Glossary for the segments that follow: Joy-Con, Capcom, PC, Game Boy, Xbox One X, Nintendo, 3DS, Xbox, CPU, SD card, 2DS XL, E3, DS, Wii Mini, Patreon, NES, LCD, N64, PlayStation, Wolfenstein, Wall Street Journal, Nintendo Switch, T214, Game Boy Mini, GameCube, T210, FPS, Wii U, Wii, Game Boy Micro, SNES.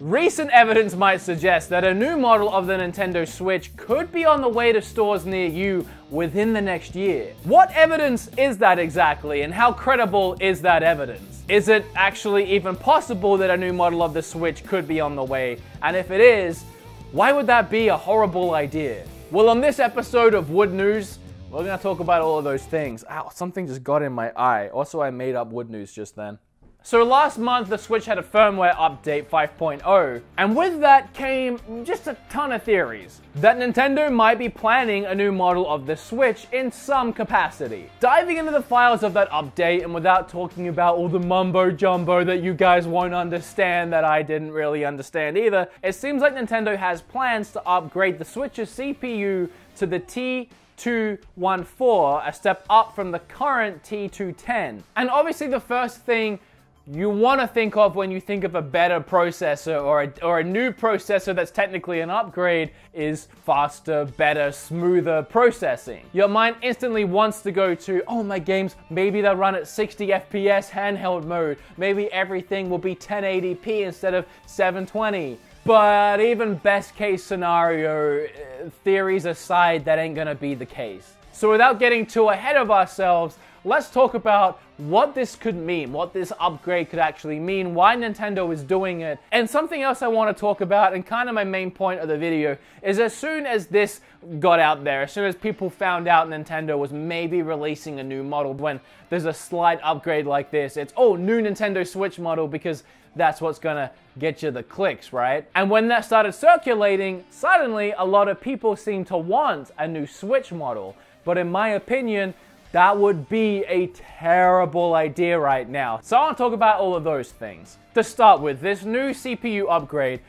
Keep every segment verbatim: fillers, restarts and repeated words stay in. Recent evidence might suggest that a new model of the Nintendo Switch could be on the way to stores near you within the next year. What evidence is that exactly, and how credible is that evidence? Is it actually even possible that a new model of the Switch could be on the way? And if it is, why would that be a horrible idea? Well, on this episode of Wood News, we're gonna talk about all of those things. Ow, something just got in my eye. Also, I made up Wood News just then. So last month, the Switch had a firmware update five point oh, and with that came just a ton of theories that Nintendo might be planning a new model of the Switch in some capacity. Diving into the files of that update, and without talking about all the mumbo jumbo that you guys won't understand that I didn't really understand either, it seems like Nintendo has plans to upgrade the Switch's C P U to the T two one four, a step up from the current T two ten. And obviously the first thing you want to think of when you think of a better processor or a, or a new processor that's technically an upgrade is faster, better, smoother processing. Your mind instantly wants to go to, oh, my games, maybe they'll run at sixty F P S handheld mode. Maybe everything will be ten eighty p instead of seven twenty. But even best case scenario, theories aside, that ain't gonna be the case. So without getting too ahead of ourselves, let's talk about what this could mean, what this upgrade could actually mean, why Nintendo is doing it. And something else I want to talk about, and kind of my main point of the video, is as soon as this got out there, as soon as people found out Nintendo was maybe releasing a new model, when there's a slight upgrade like this, it's, oh, new Nintendo Switch model, because that's what's gonna get you the clicks, right? And when that started circulating, suddenly a lot of people seem to want a new Switch model. But in my opinion, that would be a terrible idea right now. So I want to talk about all of those things. To start with, this new C P U upgrade,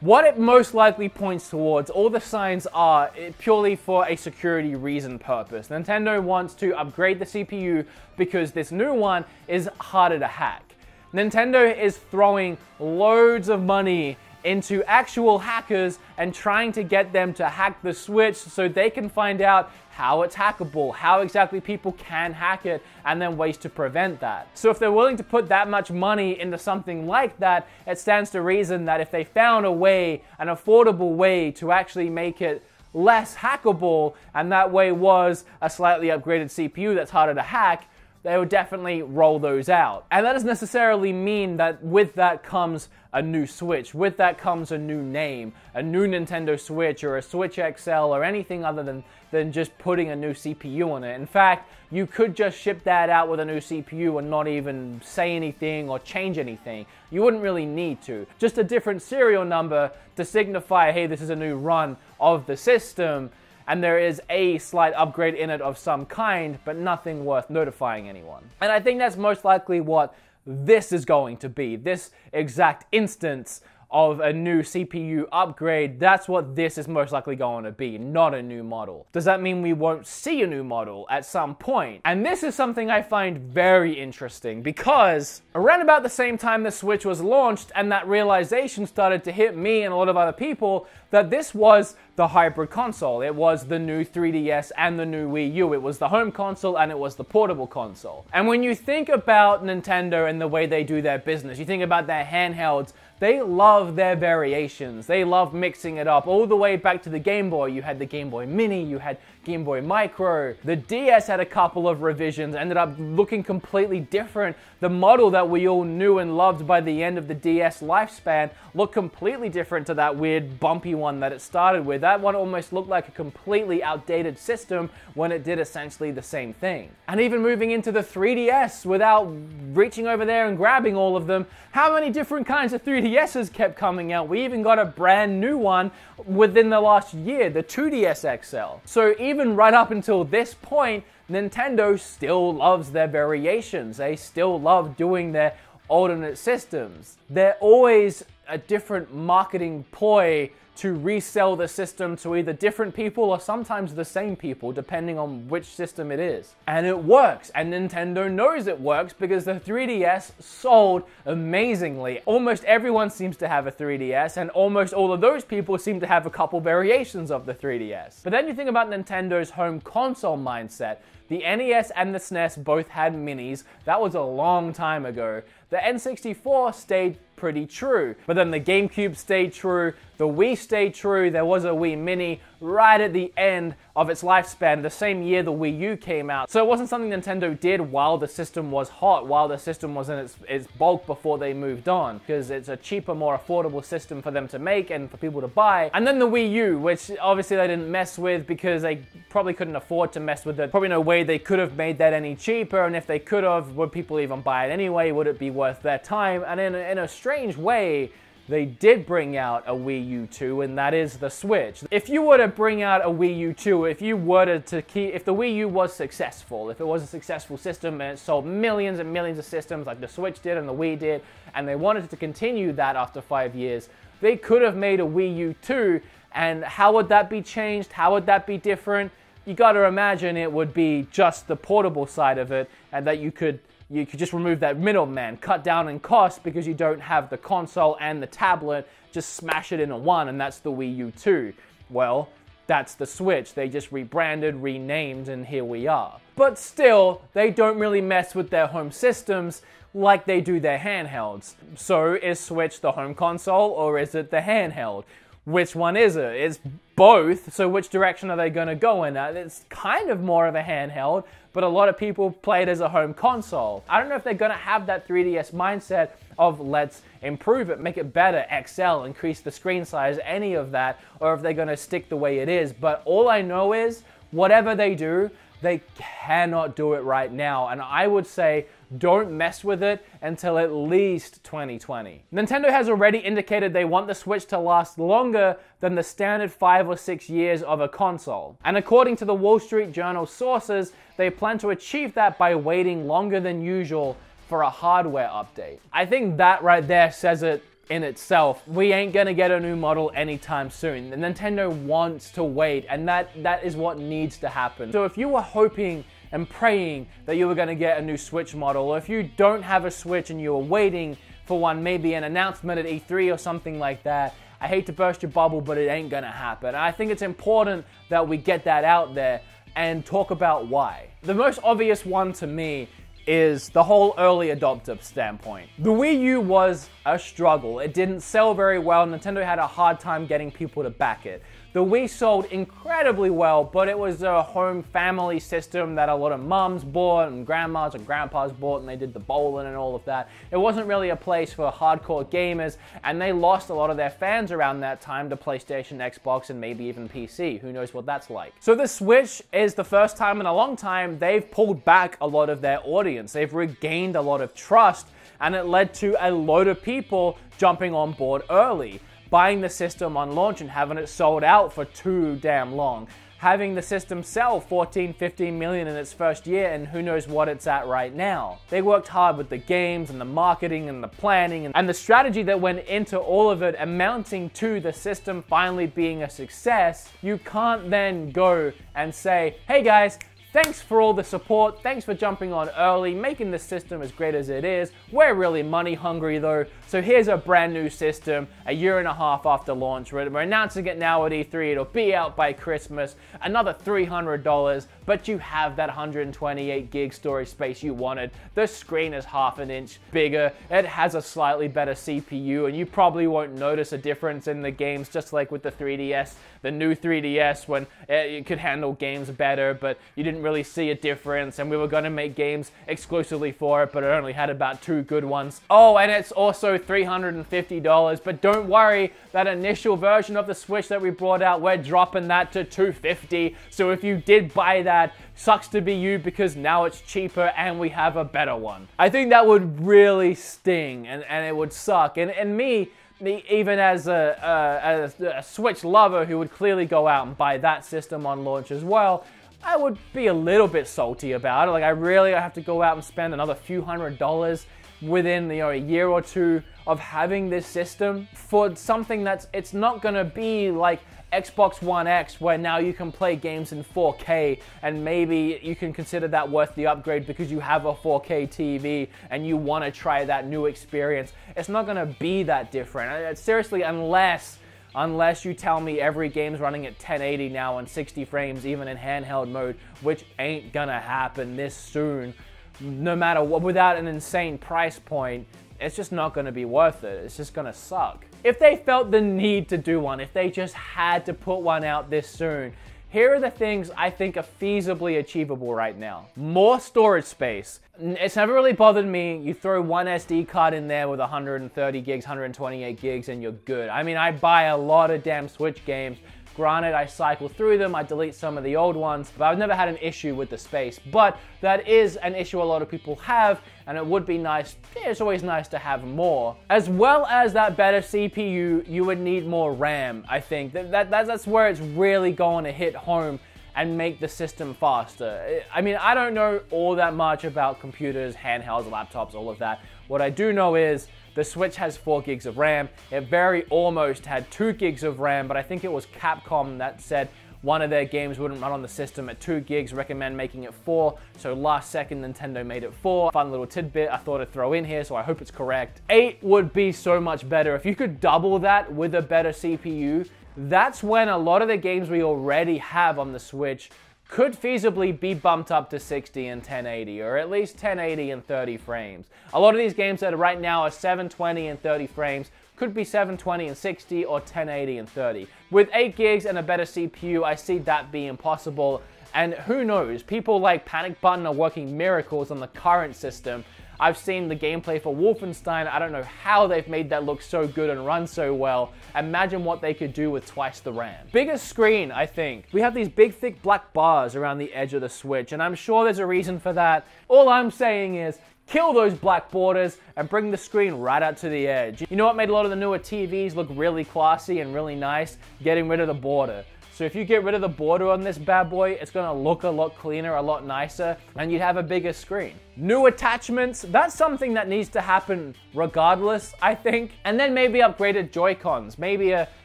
what it most likely points towards, all the signs are purely for a security reason purpose. Nintendo wants to upgrade the C P U because this new one is harder to hack. Nintendo is throwing loads of money into actual hackers and trying to get them to hack the Switch so they can find out how it's hackable, how exactly people can hack it, and then ways to prevent that. So if they're willing to put that much money into something like that, it stands to reason that if they found a way, an affordable way to actually make it less hackable, and that way was a slightly upgraded C P U that's harder to hack, they would definitely roll those out. And that doesn't necessarily mean that with that comes a new Switch, with that comes a new name, a new Nintendo Switch or a Switch X L or anything other than, than just putting a new C P U on it. In fact, you could just ship that out with a new C P U and not even say anything or change anything. You wouldn't really need to. Just a different serial number to signify, hey, this is a new run of the system, and there is a slight upgrade in it of some kind, but nothing worth notifying anyone. And I think that's most likely what this is going to be, this exact instance of a new C P U upgrade. That's what this is most likely going to be, not a new model. Does that mean we won't see a new model at some point? And this is something I find very interesting, because around about the same time the Switch was launched and that realization started to hit me and a lot of other people that this was the hybrid console. It was the new three D S and the new Wii U. It was the home console and it was the portable console. And when you think about Nintendo and the way they do their business, you think about their handhelds, they love their variations. They love mixing it up. All the way back to the Game Boy, you had the Game Boy Mini, you had Game Boy Micro. The D S had a couple of revisions, ended up looking completely different. The model that we all knew and loved by the end of the D S lifespan looked completely different to that weird bumpy one that it started with. That one almost looked like a completely outdated system when it did essentially the same thing. And even moving into the three D S, without reaching over there and grabbing all of them, how many different kinds of three D S D Ss kept coming out? We even got a brand new one within the last year, the two D S X L. So even right up until this point, Nintendo still loves their variations. They still love doing their alternate systems. They're always a different marketing ploy to resell the system to either different people or sometimes the same people, depending on which system it is. And it works, and Nintendo knows it works because the three D S sold amazingly. Almost everyone seems to have a three D S, and almost all of those people seem to have a couple variations of the three D S. But then you think about Nintendo's home console mindset. The N E S and the S N E S both had minis. That was a long time ago. The N sixty-four stayed pretty true, but then the GameCube stayed true, the Wii stayed true, there was a Wii Mini right at the end of its lifespan, the same year the Wii U came out. So it wasn't something Nintendo did while the system was hot, while the system was in its, its bulk before they moved on, because it's a cheaper, more affordable system for them to make and for people to buy. And then the Wii U, which obviously they didn't mess with because they probably couldn't afford to mess with it. Probably no way they could have made that any cheaper, and if they could have, would people even buy it anyway? Would it be worth their time? And in, in a strange way, they did bring out a Wii U two, and that is the Switch. If you were to bring out a Wii U two, if you were to, to keep, if the Wii U was successful, if it was a successful system and it sold millions and millions of systems like the Switch did and the Wii did, and they wanted to continue that after five years, they could have made a Wii U two, and how would that be changed? How would that be different? You gotta imagine it would be just the portable side of it, and that you could You could just remove that middleman, cut down in cost because you don't have the console and the tablet, just smash it into one, and that's the Wii U two. Well, that's the Switch. They just rebranded, renamed, and here we are. But still, they don't really mess with their home systems like they do their handhelds. So is Switch the home console or is it the handheld? Which one is it? It's both, so which direction are they gonna go in? It's kind of more of a handheld, but a lot of people play it as a home console. I don't know if they're gonna have that three D S mindset of let's improve it, make it better, X L, increase the screen size, any of that, or if they're gonna stick the way it is. But all I know is, whatever they do, they cannot do it right now, and I would say don't mess with it until at least twenty twenty. Nintendo has already indicated they want the Switch to last longer than the standard five or six years of a console. And according to the Wall Street Journal sources, they plan to achieve that by waiting longer than usual for a hardware update. I think that right there says it in itself. We ain't gonna get a new model anytime soon. The Nintendo wants to wait, and that, that is what needs to happen. So if you were hoping and praying that you were gonna get a new Switch model, or if you don't have a Switch and you were waiting for one, maybe an announcement at E three or something like that, I hate to burst your bubble, but it ain't gonna happen. I think it's important that we get that out there and talk about why. The most obvious one to me is the whole early adopter standpoint. The Wii U was a struggle. It didn't sell very well. Nintendo had a hard time getting people to back it. The Wii sold incredibly well, but it was a home family system that a lot of mums bought and grandmas and grandpas bought, and they did the bowling and all of that. It wasn't really a place for hardcore gamers, and they lost a lot of their fans around that time to PlayStation, Xbox, and maybe even P C. Who knows what that's like? So the Switch is the first time in a long time they've pulled back a lot of their audience. They've regained a lot of trust, and it led to a load of people jumping on board early, buying the system on launch and having it sold out for too damn long, having the system sell fourteen, fifteen million in its first year, and who knows what it's at right now. They worked hard with the games and the marketing and the planning and, and the strategy that went into all of it, amounting to the system finally being a success. You can't then go and say, hey guys, thanks for all the support, thanks for jumping on early, making this system as great as it is. We're really money hungry though, so here's a brand new system a year and a half after launch. We're announcing it now at E three, it'll be out by Christmas, another three hundred dollars, but you have that one hundred twenty-eight gig storage space you wanted, the screen is half an inch bigger, it has a slightly better C P U, and you probably won't notice a difference in the games, just like with the three D S, the new three D S, when it could handle games better, but you didn't really see a difference, and we were gonna make games exclusively for it, but it only had about two good ones. Oh, and it's also three hundred fifty dollars, but don't worry, that initial version of the Switch that we brought out, we're dropping that to two hundred fifty dollars, so if you did buy that, sucks to be you because now it's cheaper and we have a better one. I think that would really sting, and, and it would suck, and, and me, Me, even as a, a, a Switch lover who would clearly go out and buy that system on launch as well, I would be a little bit salty about it. Like, I really have to go out and spend another few hundred dollars within, you know, a year or two of having this system for something that's, it's not gonna be like Xbox One X, where now you can play games in four K, and maybe you can consider that worth the upgrade because you have a four K T V and you wanna try that new experience. It's not gonna be that different. Seriously, unless, unless you tell me every game's running at ten eighty now and sixty frames, even in handheld mode, which ain't gonna happen this soon, no matter what, without an insane price point. It's just not gonna be worth it. It's just gonna suck. If they felt the need to do one, if they just had to put one out this soon, here are the things I think are feasibly achievable right now. More storage space. It's never really bothered me. You throw one S D card in there with one hundred thirty gigs, one hundred twenty-eight gigs, and you're good. I mean, I buy a lot of damn Switch games. Granted, I cycle through them, I delete some of the old ones, but I've never had an issue with the space. But that is an issue a lot of people have, and it would be nice, it's always nice to have more. As well as that better C P U, you would need more RAM, I think. That, that, that's where it's really going to hit home and make the system faster. I mean, I don't know all that much about computers, handhelds, laptops, all of that. What I do know is the Switch has four gigs of RAM. It very almost had two gigs of RAM, but I think it was Capcom that said one of their games wouldn't run on the system at two gigs, recommend making it four. So last second, Nintendo made it four. Fun little tidbit I thought I'd throw in here, so I hope it's correct. Eight would be so much better. If you could double that with a better C P U, that's when a lot of the games we already have on the Switch could feasibly be bumped up to sixty and ten eighty, or at least ten eighty and thirty frames. A lot of these games that are right now are seven twenty and thirty frames, could be seven twenty and sixty, or ten eighty and thirty. With eight gigs and a better C P U, I see that being possible, and who knows, people like Panic Button are working miracles on the current system. I've seen the gameplay for Wolfenstein. I don't know how they've made that look so good and run so well. Imagine what they could do with twice the RAM. Bigger screen, I think. We have these big, thick black bars around the edge of the Switch, and I'm sure there's a reason for that. All I'm saying is, kill those black borders and bring the screen right out to the edge. You know what made a lot of the newer T Vs look really classy and really nice? Getting rid of the border. So if you get rid of the border on this bad boy, it's gonna look a lot cleaner, a lot nicer, and you'd have a bigger screen. New attachments, that's something that needs to happen regardless, I think. And then maybe upgraded Joy-Cons, maybe a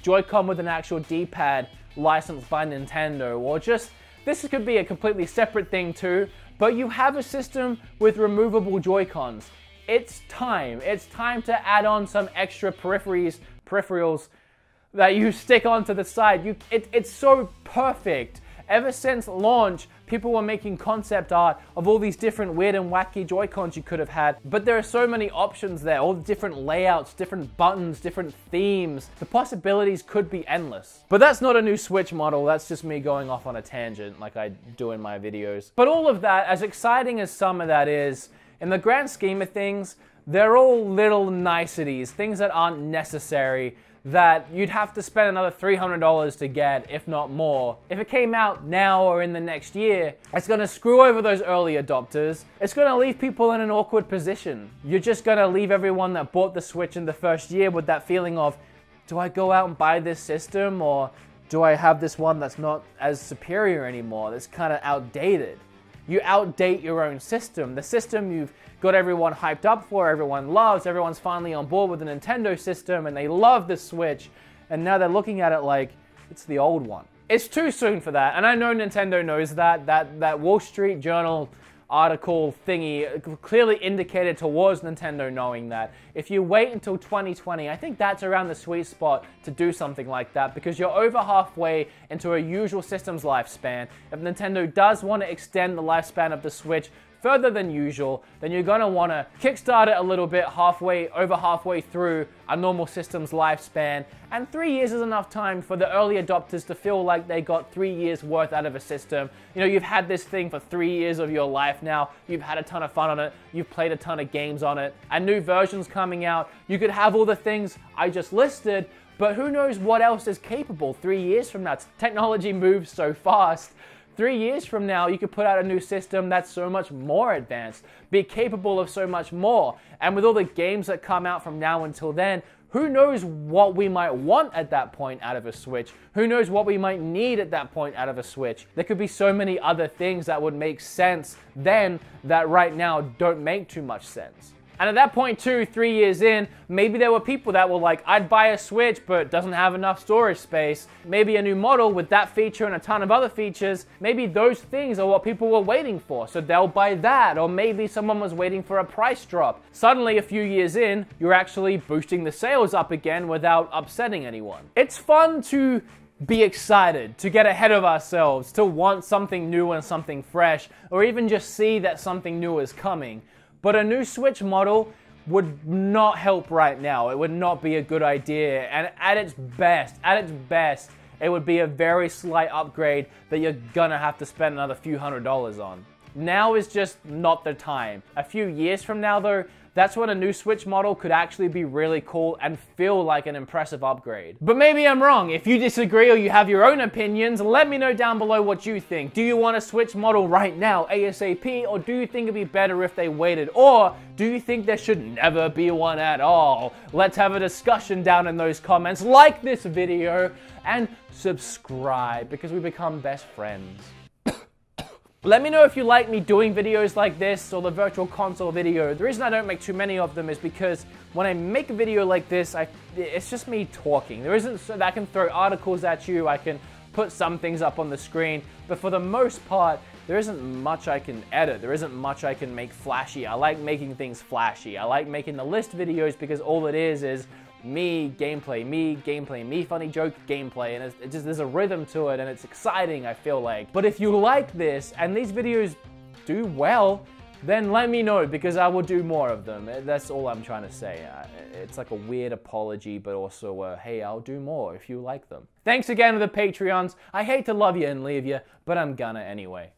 Joy-Con with an actual D-pad licensed by Nintendo, or just, this could be a completely separate thing too, but you have a system with removable Joy-Cons. It's time, it's time to add on some extra peripheries, peripherals, that you stick onto the side. You, it, it's so perfect. Ever since launch, people were making concept art of all these different weird and wacky Joy-Cons you could have had, but there are so many options there, all the different layouts, different buttons, different themes. The possibilities could be endless. But that's not a new Switch model, that's just me going off on a tangent like I do in my videos. But all of that, as exciting as some of that is, in the grand scheme of things, they're all little niceties, things that aren't necessary, that you'd have to spend another three hundred dollars to get, if not more. If it came out now or in the next year, it's gonna screw over those early adopters. It's gonna leave people in an awkward position. You're just gonna leave everyone that bought the Switch in the first year with that feeling of, do I go out and buy this system, or do I have this one that's not as superior anymore, that's kind of outdated? You outdate your own system. The system you've got everyone hyped up for, everyone loves, everyone's finally on board with the Nintendo system and they love the Switch, and now they're looking at it like it's the old one. It's too soon for that, and I know Nintendo knows that. That, that Wall Street Journal article thingy clearly indicated towards Nintendo knowing that. If you wait until twenty twenty, I think that's around the sweet spot to do something like that, because you're over halfway into a usual system's lifespan. If Nintendo does want to extend the lifespan of the Switch further than usual, then you're gonna wanna kickstart it a little bit halfway, over halfway through a normal system's lifespan, and three years is enough time for the early adopters to feel like they got three years worth out of a system. You know, you've had this thing for three years of your life now, you've had a ton of fun on it, you've played a ton of games on it, and new versions coming out. You could have all the things I just listed, but who knows what else is capable three years from now. Technology moves so fast. Three years from now, you could put out a new system that's so much more advanced, be capable of so much more. And with all the games that come out from now until then, who knows what we might want at that point out of a Switch? Who knows what we might need at that point out of a Switch? There could be so many other things that would make sense then that right now don't make too much sense. And at that point too, three years in, maybe there were people that were like, I'd buy a Switch, but doesn't have enough storage space. Maybe a new model with that feature and a ton of other features. Maybe those things are what people were waiting for, so they'll buy that. Or maybe someone was waiting for a price drop. Suddenly, a few years in, you're actually boosting the sales up again without upsetting anyone. It's fun to be excited, to get ahead of ourselves, to want something new and something fresh, or even just see that something new is coming. But a new Switch model would not help right now. It would not be a good idea. And at its best, at its best, it would be a very slight upgrade that you're gonna have to spend another few hundred dollars on. Now is just not the time. A few years from now though, that's when a new Switch model could actually be really cool and feel like an impressive upgrade. But maybe I'm wrong. If you disagree or you have your own opinions, let me know down below what you think. Do you want a Switch model right now, ASAP, or do you think it'd be better if they waited? Or do you think there should never be one at all? Let's have a discussion down in those comments. Like this video and subscribe because we become best friends. Let me know if you like me doing videos like this or the virtual console video. The reason I don't make too many of them is because when I make a video like this, I, it's just me talking. There isn't, so that I can throw articles at you, I can put some things up on the screen, but for the most part, there isn't much I can edit. There isn't much I can make flashy. I like making things flashy. I like making the list videos because all it is is me, gameplay, me, gameplay, me, funny joke, gameplay, and it's, it just, there's a rhythm to it and it's exciting, I feel like. But if you like this and these videos do well, then let me know because I will do more of them. That's all I'm trying to say. It's like a weird apology, but also a, hey, I'll do more if you like them. Thanks again to the Patreons. I hate to love you and leave you, but I'm gonna anyway.